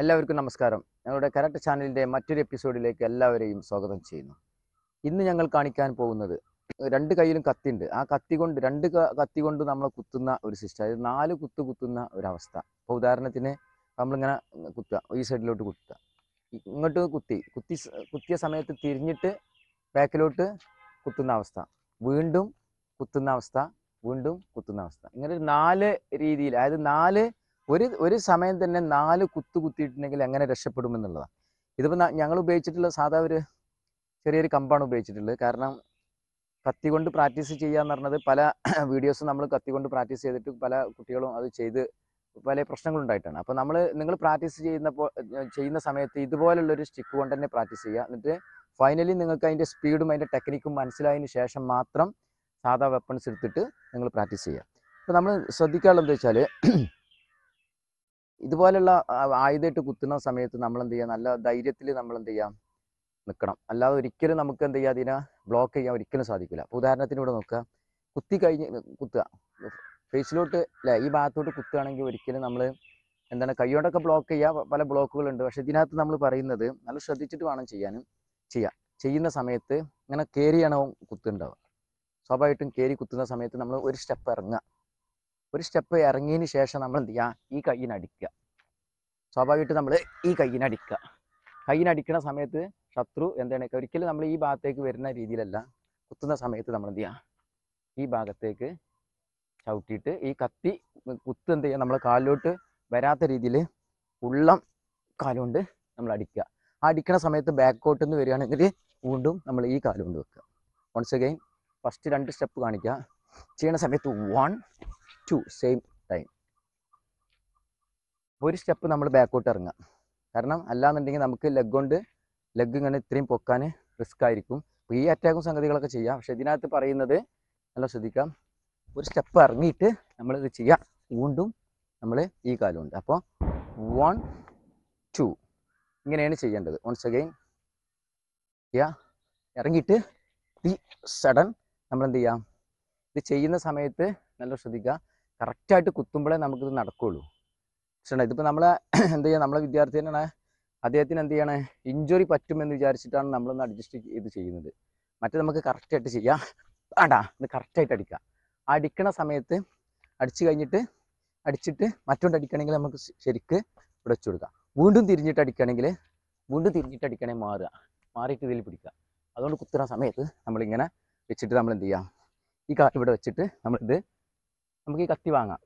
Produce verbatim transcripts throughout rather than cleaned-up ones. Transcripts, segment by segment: എല്ലാവർക്കും നമസ്കാരം. ഞങ്ങളുടെ കറക്റ്റ് ചാനലിൻ്റെ മറ്റൊരു എപ്പിസോഡിലേക്ക് എല്ലാവരെയും സ്വാഗതം ചെയ്യുന്നു. ഇന്ന് ഞങ്ങൾ കാണിക്കാൻ പോകുന്നത് രണ്ട് കൈയിലും കത്തിയുണ്ട്. ആ കത്തി കൊണ്ട് രണ്ട് കത്തി കൊണ്ട് നമ്മൾ കുത്തുന്ന ഒരു സിസ്റ്റം, അതായത് നാല് കുത്ത് കുത്തുന്ന ഒരവസ്ഥ. അപ്പോൾ ഉദാഹരണത്തിന് നമ്മളിങ്ങനെ കുത്തുക, ഈ സൈഡിലോട്ട് കുത്തുക, ഇങ്ങോട്ട് കുത്തി കുത്തി കുത്തിയ സമയത്ത് തിരിഞ്ഞിട്ട് ബാക്കിലോട്ട് കുത്തുന്ന അവസ്ഥ, വീണ്ടും കുത്തുന്ന അവസ്ഥ, വീണ്ടും കുത്തുന്ന അവസ്ഥ. ഇങ്ങനെ നാല് രീതിയിൽ, അതായത് നാല് ഒരു ഒരു സമയം തന്നെ നാല് കുത്തു കുത്തിയിട്ടുണ്ടെങ്കിൽ എങ്ങനെ രക്ഷപ്പെടുമെന്നുള്ളതാണ്. ഇതിപ്പോൾ ഞങ്ങൾ ഉപയോഗിച്ചിട്ടുള്ള സാധാ ഒരു ചെറിയൊരു കമ്പാണ് ഉപയോഗിച്ചിട്ടുള്ളത്. കാരണം കത്തി കൊണ്ട് പ്രാക്ടീസ് ചെയ്യുക എന്ന് പറഞ്ഞത്, പല വീഡിയോസും നമ്മൾ കത്തി കൊണ്ട് പ്രാക്ടീസ് ചെയ്തിട്ട് പല കുട്ടികളും അത് ചെയ്ത് പല പ്രശ്നങ്ങളുണ്ടായിട്ടാണ്. അപ്പോൾ നമ്മൾ നിങ്ങൾ പ്രാക്ടീസ് ചെയ്യുന്നപ്പോൾ ചെയ്യുന്ന സമയത്ത് ഇതുപോലുള്ളൊരു സ്റ്റിക്ക് കൊണ്ട് തന്നെ പ്രാക്ടീസ് ചെയ്യുക. എന്നിട്ട് ഫൈനലി നിങ്ങൾക്ക് അതിൻ്റെ സ്പീഡും അതിൻ്റെ ടെക്നിക്കും മനസ്സിലായതിന് ശേഷം മാത്രം സാധാ വെപ്പൺസ് എടുത്തിട്ട് നിങ്ങൾ പ്രാക്ടീസ് ചെയ്യുക. അപ്പോൾ നമ്മൾ ശ്രദ്ധിക്കാനുള്ളത് വെച്ചാൽ, ഇതുപോലുള്ള ആയുധമായിട്ട് കുത്തുന്ന സമയത്ത് നമ്മൾ എന്ത് ചെയ്യുക, നല്ല ധൈര്യത്തിൽ നമ്മൾ എന്ത് ചെയ്യാം നിൽക്കണം. അല്ലാതെ ഒരിക്കലും നമുക്ക് എന്ത് ചെയ്യുക, അതിനെ ബ്ലോക്ക് ചെയ്യാൻ ഒരിക്കലും സാധിക്കില്ല. അപ്പോൾ ഉദാഹരണത്തിന് ഇവിടെ നോക്കുക, കുത്തി കഴിഞ്ഞ് കുത്തുക ഫേസിലോട്ട്, അല്ല ഈ ഭാഗത്തോട്ട് കുത്തുകയാണെങ്കിൽ ഒരിക്കലും നമ്മൾ എന്താണ് കൈയോടൊക്കെ ബ്ലോക്ക് ചെയ്യുക. പല ബ്ലോക്കുകളുണ്ട്. പക്ഷേ ഇതിനകത്ത് നമ്മൾ പറയുന്നത് നല്ല ശ്രദ്ധിച്ചിട്ട് വേണം ചെയ്യാനും ചെയ്യുക. ചെയ്യുന്ന സമയത്ത് ഇങ്ങനെ കയറിയാണോ കുത്തുണ്ടാവുക. സ്വാഭാവികമായിട്ടും കയറി കുത്തുന്ന സമയത്ത് നമ്മൾ ഒരു സ്റ്റെപ്പ് ഇറങ്ങുക, ഒരു സ്റ്റെപ്പ് ഇറങ്ങിയതിന് ശേഷം നമ്മൾ എന്ത് ചെയ്യുക, ഈ കയ്യിനടിക്കുക. സ്വാഭാവികമായിട്ട് നമ്മൾ ഈ കയ്യിനടിക്കുക. കയ്യിനടിക്കുന്ന സമയത്ത് ശത്രു എന്താണ്, ഒരിക്കലും നമ്മൾ ഈ ഭാഗത്തേക്ക് വരുന്ന രീതിയിലല്ല കുത്തുന്ന സമയത്ത് നമ്മൾ എന്ത് ചെയ്യുക, ഈ ഭാഗത്തേക്ക് ചവിട്ടിയിട്ട് ഈ കത്തി കുത്ത് എന്ത് ചെയ്യുക, നമ്മൾ കാലിലോട്ട് വരാത്ത രീതിയിൽ ഉള്ളം കാലുകൊണ്ട് നമ്മൾ അടിക്കുക. ആ അടിക്കുന്ന സമയത്ത് ബാക്കോട്ട് നിന്ന് വരികയാണെങ്കിൽ വീണ്ടും നമ്മൾ ഈ കാലുകൊണ്ട് വെക്കുക. വൺസ് അഗൈൻ ഫസ്റ്റ് രണ്ട് സ്റ്റെപ്പ് കാണിക്കുക. ചെയ്യുന്ന സമയത്ത് വൺ ടു സെയിം ടൈം ഒരു സ്റ്റെപ്പ് നമ്മൾ ബാക്കോട്ട് ഇറങ്ങുക. കാരണം അല്ലാന്നുണ്ടെങ്കിൽ നമുക്ക് ലെഗ് കൊണ്ട് ലെഗ് ഇങ്ങനെ ഇത്രയും പൊക്കാൻ റിസ്ക് ആയിരിക്കും. അപ്പോൾ ഈ അറ്റാക്കും സംഗതികളൊക്കെ ചെയ്യാം. പക്ഷേ ഇതിനകത്ത് പറയുന്നത് നല്ല ശ്രദ്ധിക്കാം, ഒരു സ്റ്റെപ്പ് ഇറങ്ങിയിട്ട് നമ്മളിത് ചെയ്യുക. വീണ്ടും നമ്മൾ ഈ കാലുണ്ട്. അപ്പോൾ വൺ ടു ഇങ്ങനെയാണ് ചെയ്യേണ്ടത്. വൺസ് അഗെയിൻ ചെയ്യുക, ഇറങ്ങിയിട്ട് ഈ സഡൻ നമ്മളെന്ത് ചെയ്യാം. ഇത് ചെയ്യുന്ന സമയത്ത് നല്ല ശ്രദ്ധിക്കുക, കറക്റ്റായിട്ട് കുത്തുമ്പോഴേ നമുക്കിത് നടക്കുകയുള്ളൂ. പക്ഷേ ഇതിപ്പോൾ നമ്മളെ എന്ത് ചെയ്യുക, നമ്മളെ വിദ്യാർത്ഥിനാണ് അദ്ദേഹത്തിന് എന്ത് ചെയ്യണേ, ഇഞ്ചുറി പറ്റുമെന്ന് വിചാരിച്ചിട്ടാണ് നമ്മളൊന്ന് അഡ്ജസ്റ്റ് ചെയ്ത് ചെയ്യുന്നത്. മറ്റേ നമുക്ക് കറക്റ്റായിട്ട് ചെയ്യാം. ആണ്ടാ ഇത് കറക്റ്റായിട്ട് അടിക്കുക. ആ അടിക്കണ സമയത്ത് അടിച്ചു കഴിഞ്ഞിട്ട് അടിച്ചിട്ട് മറ്റൊണ്ട് അടിക്കണമെങ്കിൽ നമുക്ക് ശരിക്ക് ഇവിടെ വെച്ച് കൊടുക്കാം. വീണ്ടും തിരിഞ്ഞിട്ട് അടിക്കുകയാണെങ്കിൽ വീണ്ടും തിരിഞ്ഞിട്ട് അടിക്കണമെങ്കിൽ മാറുക, മാറിയിട്ട് ഇതിൽ പിടിക്കുക. അതുകൊണ്ട് കുത്തുന്ന സമയത്ത് നമ്മളിങ്ങനെ വെച്ചിട്ട് നമ്മൾ എന്ത് ചെയ്യാം, ഈ കാ ഇവിടെ വെച്ചിട്ട് നമ്മളിത് നമുക്ക് ഈ കത്തി വാങ്ങാം,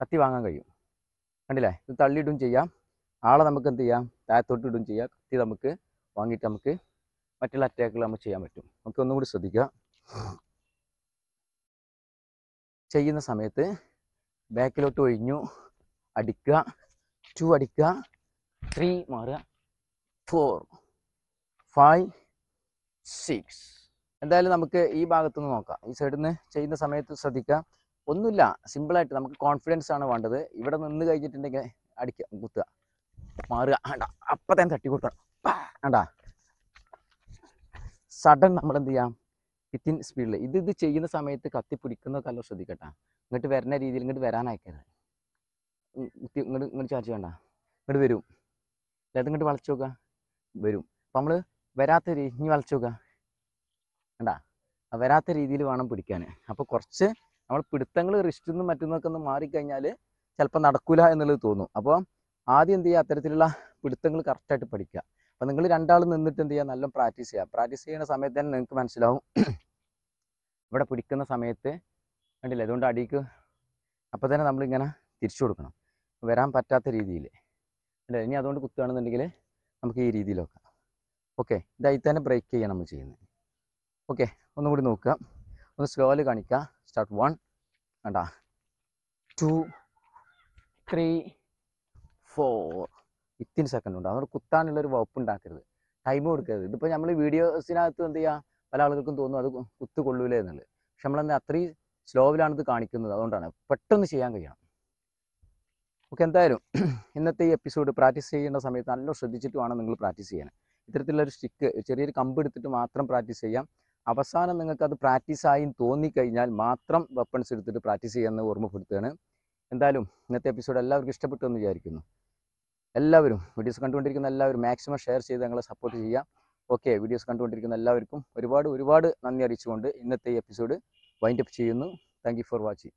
കത്തി വാങ്ങാൻ കഴിയും. കണ്ടില്ലേ, ഇത് തള്ളിയിടും ചെയ്യാം, ആളെ നമുക്ക് എന്ത് ചെയ്യാം താഴത്തോട്ട് ഇടും ചെയ്യാം. കത്തി നമുക്ക് വാങ്ങിയിട്ട് നമുക്ക് മറ്റുള്ള അറ്റാക്കുകൾ നമുക്ക് ചെയ്യാൻ പറ്റും. നമുക്ക് ഒന്നും കൂടി ശ്രദ്ധിക്കുക, ചെയ്യുന്ന സമയത്ത് ബാക്കിലോട്ട് ഒഴിഞ്ഞു അടിക്കുക, ടു അടിക്കുക, ത്രീ മാറുക, ഫോർ, ഫൈവ്, സിക്സ്. എന്തായാലും നമുക്ക് ഈ ഭാഗത്തുനിന്ന് നോക്കാം. ഈ സൈഡിൽ നിന്ന് ചെയ്യുന്ന സമയത്ത് ശ്രദ്ധിക്കുക, ഒന്നുമില്ല, സിമ്പിളായിട്ട് നമുക്ക് കോൺഫിഡൻസ് ആണ് വേണ്ടത്. ഇവിടെ നിന്ന് കഴിഞ്ഞിട്ടുണ്ടെങ്കിൽ അടിക്കുക, കുത്തുക, മാറുക, ആണ്ട അപ്പം തന്നെ തട്ടി കൊടുക്കണം. ആണ്ടാ സഡൻ നമ്മളെന്ത് ചെയ്യാം വിത്തിൻ സ്പീഡിൽ. ഇത് ഇത് ചെയ്യുന്ന സമയത്ത് കത്തി പിടിക്കുന്നതൊക്കെ ശ്രദ്ധിക്കട്ടെ. ഇങ്ങോട്ട് വരുന്ന രീതിയിൽ ഇങ്ങോട്ട് വരാനായിക്കരുത്. ഇങ്ങോട്ട് ഇങ്ങോട്ട് ചാർജ് വേണ്ട, ഇങ്ങോട്ട് വരും, അല്ലാതെ ഇങ്ങോട്ട് വളച്ചു നോക്കുക, വരും. അപ്പം നമ്മൾ വരാത്ത രീതി ഇനി വളച്ചു നോക്കുക, വേണ്ട വരാത്ത രീതിയിൽ വേണം പിടിക്കാൻ. അപ്പോൾ കുറച്ച് നമ്മൾ പിടുത്തങ്ങൾ റിസ്റ്റിൽ നിന്നും മറ്റുന്നൊക്കെ ഒന്ന് മാറിക്കഴിഞ്ഞാൽ ചിലപ്പോൾ നടക്കില്ല എന്നുള്ളത് തോന്നും. അപ്പോൾ ആദ്യം എന്ത് ചെയ്യുക, അത്തരത്തിലുള്ള പിടുത്തങ്ങൾ കറക്റ്റായിട്ട് പഠിക്കുക. അപ്പോൾ നിങ്ങൾ രണ്ടാൾ നിന്നിട്ട് എന്ത് ചെയ്യുക, നല്ല പ്രാക്ടീസ് ചെയ്യുക. പ്രാക്ടീസ് ചെയ്യുന്ന സമയത്ത് തന്നെ നിങ്ങൾക്ക് മനസ്സിലാവും ഇവിടെ പിടിക്കുന്ന സമയത്ത് കണ്ടില്ല. അതുകൊണ്ട് അടിക്ക് അപ്പോൾ തന്നെ നമ്മളിങ്ങനെ തിരിച്ചു കൊടുക്കണം, വരാൻ പറ്റാത്ത രീതിയിൽ. അല്ലേ ഇനി അതുകൊണ്ട് കുത്തുകയാണെന്നുണ്ടെങ്കിൽ നമുക്ക് ഈ രീതിയിൽ നോക്കാം. ഓക്കെ, ഇതായി തന്നെ ബ്രേക്ക് ചെയ്യുക നമ്മൾ ചെയ്യുന്നത്. ഓക്കെ, ഒന്നും കൂടി നോക്കുക, ഒന്ന് സ്ലോയിൽ കാണിക്കുക. സ്റ്റാർട്ട് വൺ, വേണ്ട ടു, ത്രീ, ഫോർ. ഇത്തിരി സെക്കൻഡ് ഉണ്ട്. അതുകൊണ്ട് കുത്താനുള്ളൊരു വകുപ്പ് ഉണ്ടാക്കരുത്, ടൈം കൊടുക്കരുത്. ഇതിപ്പോൾ നമ്മൾ വീഡിയോസിനകത്ത് എന്ത് ചെയ്യുക, പല ആളുകൾക്കും തോന്നും അത് കുത്ത് കൊള്ളൂലേ എന്നുള്ളത്. പക്ഷെ നമ്മളെന്താ അത്രയും സ്ലോവിലാണിത് കാണിക്കുന്നത്, അതുകൊണ്ടാണ് പെട്ടെന്ന് ചെയ്യാൻ കഴിയണം. ഓക്കെ, എന്തായാലും ഇന്നത്തെ ഈ എപ്പിസോഡ് പ്രാക്ടീസ് ചെയ്യേണ്ട സമയത്ത് നല്ല ശ്രദ്ധിച്ചിട്ട് വേണം നിങ്ങൾ പ്രാക്ടീസ് ചെയ്യാൻ. ഇത്തരത്തിലുള്ളൊരു സ്റ്റിക്ക് ചെറിയൊരു കമ്പ് എടുത്തിട്ട് മാത്രം പ്രാക്ടീസ് ചെയ്യാം. അവസാനം നിങ്ങൾക്കത് പ്രാക്ടീസായി തോന്നിക്കഴിഞ്ഞാൽ മാത്രം വെപ്പൺസ് എടുത്തിട്ട് പ്രാക്ടീസ് ചെയ്യാമെന്ന് ഓർമ്മപ്പെടുത്തുകയാണ്. എന്തായാലും ഇന്നത്തെ എപ്പിസോഡ് എല്ലാവർക്കും ഇഷ്ടപ്പെട്ടു എന്ന് വിചാരിക്കുന്നു. എല്ലാവരും വീഡിയോസ് കണ്ടുകൊണ്ടിരിക്കുന്ന എല്ലാവരും മാക്സിമം ഷെയർ ചെയ്ത് ഞങ്ങളെ സപ്പോർട്ട് ചെയ്യുക. ഓക്കെ, വീഡിയോസ് കണ്ടുകൊണ്ടിരിക്കുന്ന എല്ലാവർക്കും ഒരുപാട് ഒരുപാട് നന്ദി അറിയിച്ചുകൊണ്ട് ഇന്നത്തെ എപ്പിസോഡ് വൈൻഡ് അപ്പ് ചെയ്യുന്നു. Thank you for watching.